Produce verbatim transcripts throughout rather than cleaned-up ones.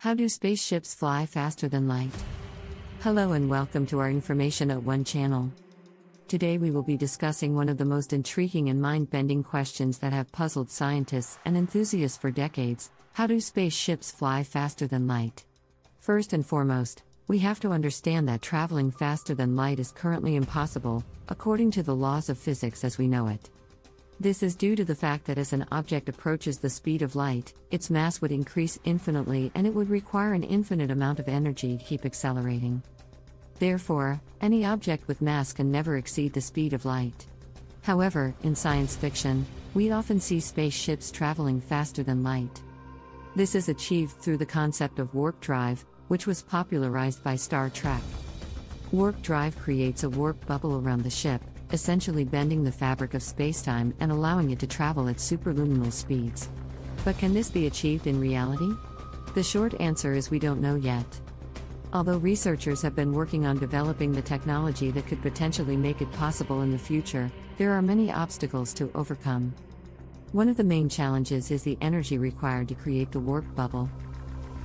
How do spaceships fly faster than light? Hello and welcome to our Information at One channel. Today we will be discussing one of the most intriguing and mind-bending questions that have puzzled scientists and enthusiasts for decades: how do spaceships fly faster than light? First and foremost, we have to understand that traveling faster than light is currently impossible, according to the laws of physics as we know it. This is due to the fact that as an object approaches the speed of light, its mass would increase infinitely and it would require an infinite amount of energy to keep accelerating. Therefore, any object with mass can never exceed the speed of light. However, in science fiction, we often see spaceships traveling faster than light. This is achieved through the concept of warp drive, which was popularized by Star Trek. Warp drive creates a warp bubble around the ship, essentially bending the fabric of spacetime and allowing it to travel at superluminal speeds. But can this be achieved in reality? The short answer is we don't know yet. Although researchers have been working on developing the technology that could potentially make it possible in the future, there are many obstacles to overcome. One of the main challenges is the energy required to create the warp bubble.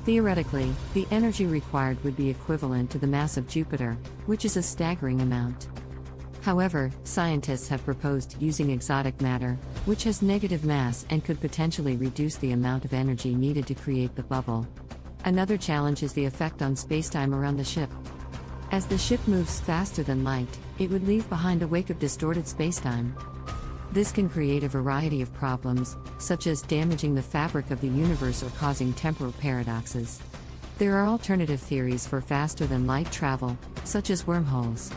Theoretically, the energy required would be equivalent to the mass of Jupiter, which is a staggering amount. However, scientists have proposed using exotic matter, which has negative mass and could potentially reduce the amount of energy needed to create the bubble. Another challenge is the effect on spacetime around the ship. As the ship moves faster than light, it would leave behind a wake of distorted spacetime. This can create a variety of problems, such as damaging the fabric of the universe or causing temporal paradoxes. There are alternative theories for faster-than-light travel, such as wormholes.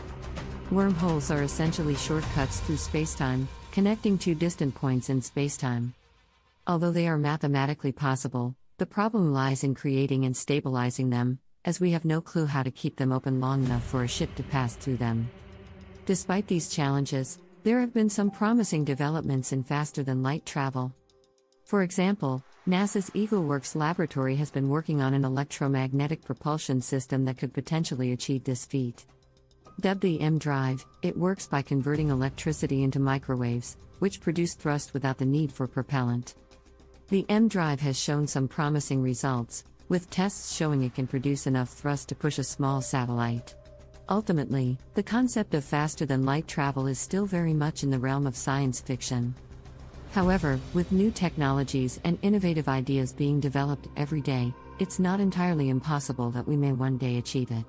Wormholes are essentially shortcuts through spacetime, connecting two distant points in spacetime. Although they are mathematically possible, the problem lies in creating and stabilizing them, as we have no clue how to keep them open long enough for a ship to pass through them. Despite these challenges, there have been some promising developments in faster-than-light travel. For example, NASA's EagleWorks laboratory has been working on an electromagnetic propulsion system that could potentially achieve this feat. Dubbed the M-Drive, it works by converting electricity into microwaves, which produce thrust without the need for propellant. The M-Drive has shown some promising results, with tests showing it can produce enough thrust to push a small satellite. Ultimately, the concept of faster-than-light travel is still very much in the realm of science fiction. However, with new technologies and innovative ideas being developed every day, it's not entirely impossible that we may one day achieve it.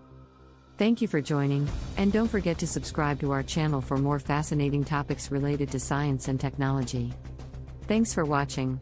Thank you for joining, and don't forget to subscribe to our channel for more fascinating topics related to science and technology. Thanks for watching.